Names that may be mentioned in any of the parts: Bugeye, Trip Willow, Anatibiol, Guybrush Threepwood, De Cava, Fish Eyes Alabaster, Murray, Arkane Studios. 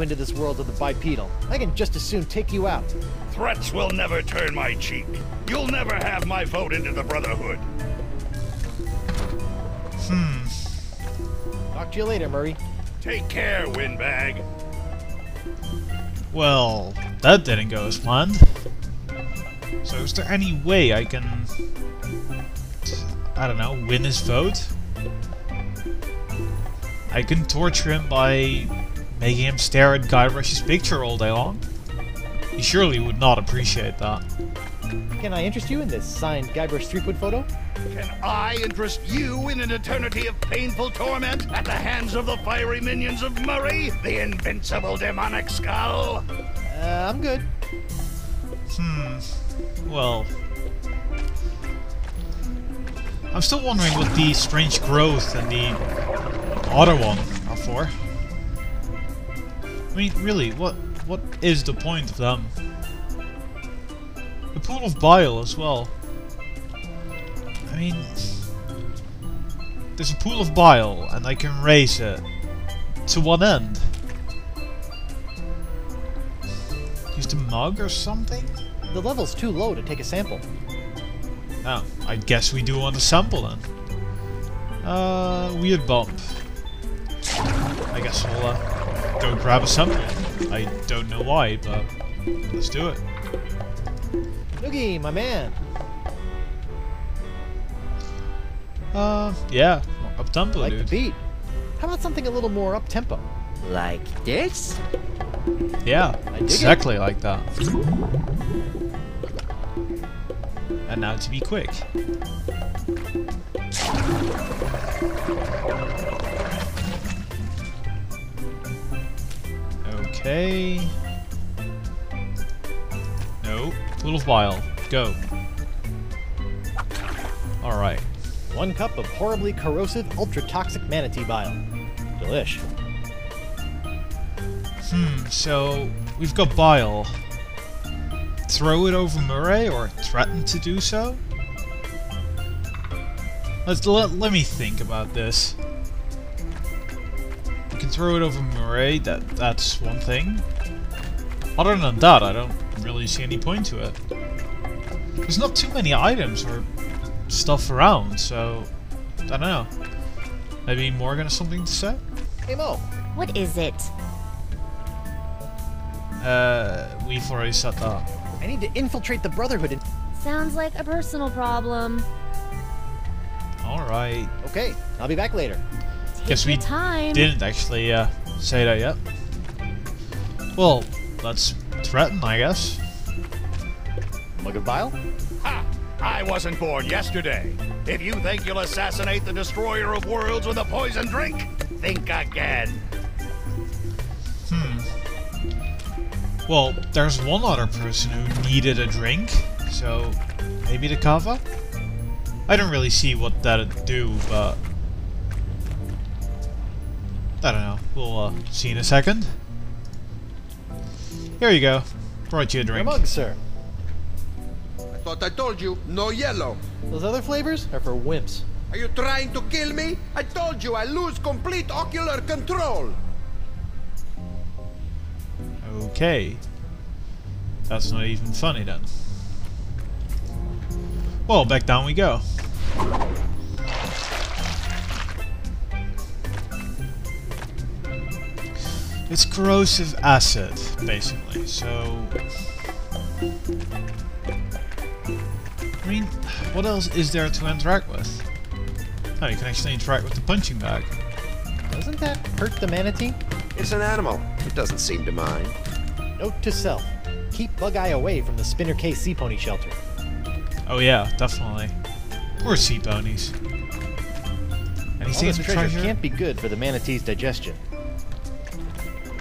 you into this world of the bipedal. I can just as soon take you out. Threats will never turn my cheek. You'll never have my vote into the Brotherhood. Talk to you later, Murray. Take care, windbag. Well, that didn't go as planned. So is there any way I can... I don't know, win his vote? I can torture him by making him stare at Guybrush's picture all day long. He surely would not appreciate that. Can I interest you in this signed Guybrush Threepwood photo? Can I interest you in an eternity of painful torment at the hands of the fiery minions of Murray, the invincible demonic skull? I'm good. Well... I'm still wondering what the strange growth and the other one are for. I mean, really, what is the point of them? The pool of bile as well. I mean... There's a pool of bile, and I can raise it. To what end? Use the mug or something? The level's too low to take a sample. Oh, I guess we do want a sample then. Weird bump. I guess we'll go grab a sample. I don't know why, but let's do it. Noogie, my man! Yeah, up-tempo, like dude. The beat. How about something a little more up-tempo? Like this? Yeah, exactly like that. And now to be quick. Okay... No, pool of bile. Go. Alright. 1 cup of horribly corrosive, ultra-toxic manatee bile. Delish. So we've got bile. Throw it over Murray, or threaten to do so? Let me think about this. We can throw it over Murray, that's one thing. Other than that, I don't really see any point to it. There's not too many items or stuff around, so... I don't know. Maybe Morgan has something to say? Hey Mo! What is it? We've already set that up. I need to infiltrate the Brotherhood and... Sounds like a personal problem. Alright. Okay, I'll be back later. Guess we didn't actually say that yet. Well, let's threaten, I guess. Mug of bile? Ha! I wasn't born yesterday. If you think you'll assassinate the destroyer of worlds with a poison drink, think again. Well, there's one other person who needed a drink, so maybe De Cava? I don't really see what that'd do, but... I don't know, we'll see in a second. Here you go, brought you a drink. Your mug, sir. I thought I told you, no yellow. Those other flavors are for wimps. Are you trying to kill me? I told you I lose complete ocular control. Okay, that's not even funny then. Well, back down we go. It's corrosive acid, basically, so... I mean, what else is there to interact with? Oh, you can actually interact with the punching bag. Doesn't that hurt the manatee? It's an animal. It doesn't seem to mind. Note to self, keep Bugeye away from the Spinner K Sea Pony Shelter. Oh yeah, definitely. Poor sea ponies. Anything in the treasure can't be good for the manatee's digestion.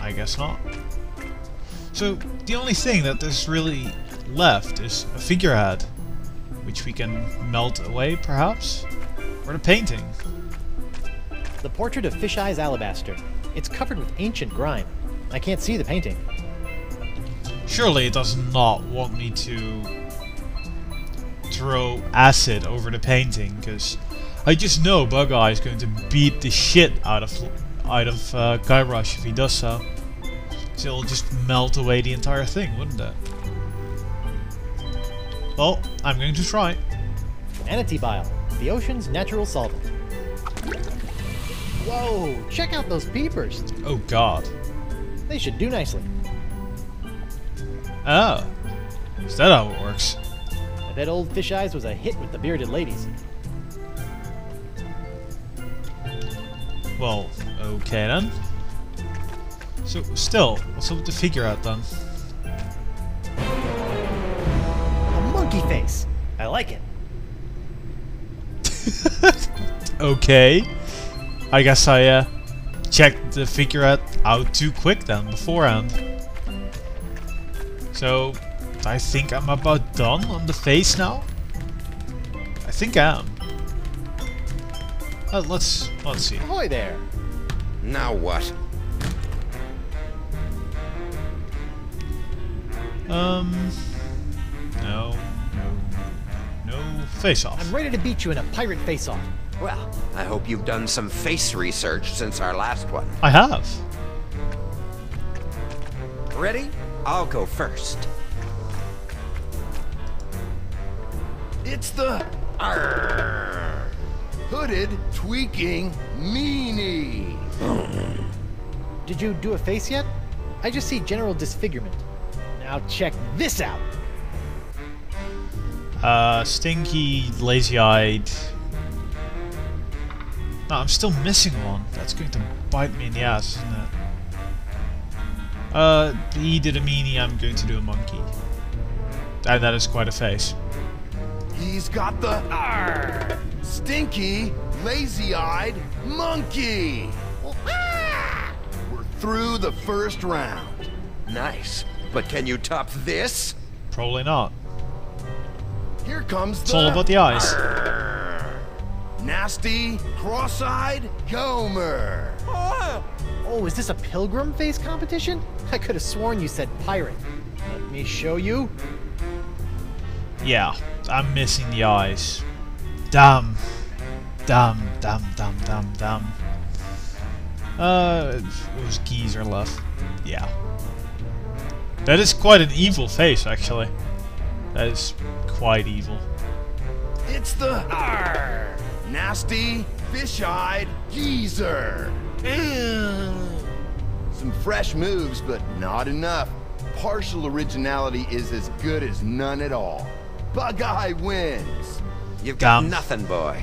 I guess not. So, the only thing that there's really left is a figurehead, which we can melt away, perhaps? Or the painting. The portrait of Fish Eyes Alabaster. It's covered with ancient grime. I can't see the painting. Surely it does not want me to throw acid over the painting, because I just know Bugeye is going to beat the shit out of Guybrush if he does so. It'll just melt away the entire thing, wouldn't it? Well, I'm going to try. Anatibiol, the ocean's natural solvent. Whoa, check out those peepers. Oh god. They should do nicely. Oh. Is that how it works? I bet old Fish Eyes was a hit with the bearded ladies. Well, okay then. So, still, what's up with the figure out then? A monkey face! I like it! Okay. I guess I checked the figure out too quick then, beforehand. So, I think I'm about done on the face now? I think I am. Let's see. Ahoy there! Now what? No face-off. I'm ready to beat you in a pirate face-off. Well, I hope you've done some face research since our last one. I have. Ready? I'll go first. It's the Arr, hooded tweaking meanie. Did you do a face yet? I just see general disfigurement. Now check this out. Stinky, lazy-eyed. No, I'm still missing one. That's going to bite me in the ass, isn't it? He did a meanie, I'm going to do a monkey. And that is quite a face. He's got the Arr, stinky, lazy-eyed monkey! We're through the first round. Nice. But can you top this? Probably not. Here comes the... It's all about the eyes. Arr, nasty, cross-eyed Gomer! Oh, is this a pilgrim face competition? I could have sworn you said pirate. Let me show you. Yeah, I'm missing the eyes. Damn. Damn. It was geezer left. Yeah. That is quite an evil face, actually. That is quite evil. It's the... Arr, nasty, fish-eyed geezer. Some fresh moves, but not enough. Partial originality is as good as none at all. Bugeye wins. You've got nothing, boy.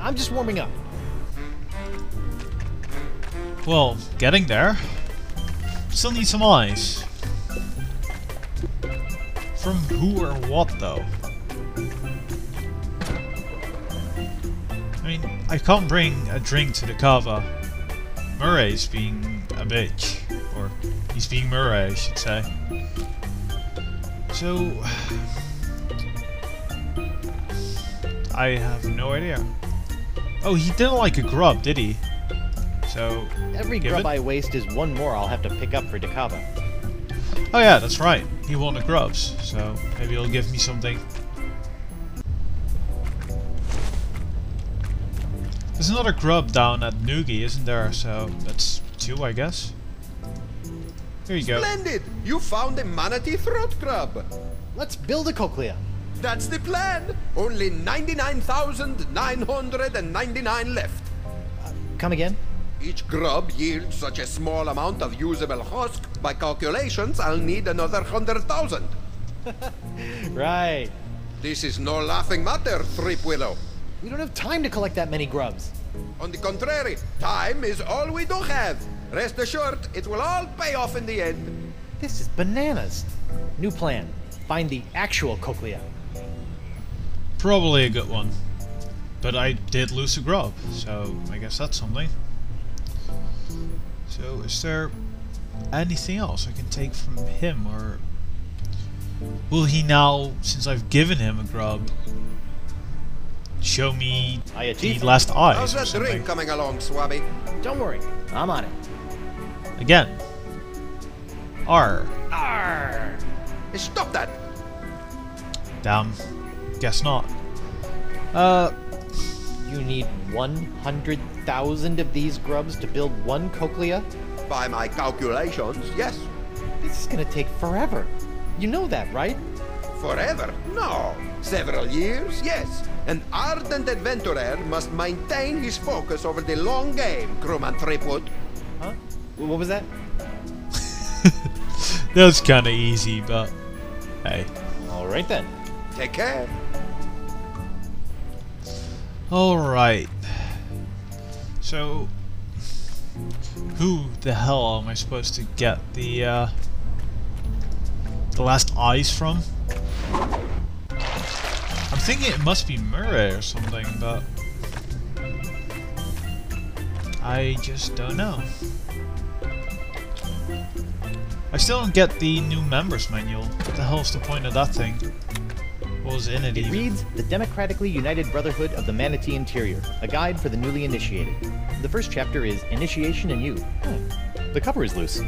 I'm just warming up. Well, getting there. Still need some eyes. From who or what, though? I mean, I can't bring a drink to De Cava. Murray's being a bitch. Or, he's being Murray, I should say. So... I have no idea. Oh, he didn't like a grub, did he? So... Every grub I waste is one more I'll have to pick up for De Cava. Oh yeah, that's right. He won the grubs, so maybe he'll give me something. There's another grub down at Noogie, isn't there? So that's two, I guess. Here you go. Splendid! You found a manatee throat grub! Let's build a cochlea. That's the plan! Only 99,999 left. Come again? Each grub yields such a small amount of usable husk. By calculations, I'll need another 100,000. Right. This is no laughing matter, Trip Willow. We don't have time to collect that many grubs. On the contrary, time is all we do have. Rest assured, it will all pay off in the end. This is bananas. New plan. Find the actual cochlea. Probably a good one. But I did lose a grub, so I guess that's something. So is there anything else I can take from him, or will he now, since I've given him a grub, show me the last eyes? How's that drink coming along, Swabby? Don't worry, I'm on it. Again. Arr. Arr. Stop that. Damn. Guess not. You need 100,000 of these grubs to build one cochlea? By my calculations, yes. This is gonna take forever. You know that, right? Forever? No. Several years? Yes. An ardent adventurer must maintain his focus over the long game, Crewman Threepwood. Huh? What was that? That was kind of easy, but hey. Alright then. Take care. Alright. So, who the hell am I supposed to get the last eyes from? I'm thinking it must be Murray or something, but I just don't know. I still don't get the new members manual. What the hell's the point of that thing? What was in it even? It reads, The Democratically United Brotherhood of the Manatee Interior, a guide for the newly initiated. The first chapter is Initiation and Youth. Oh. The cover is loose.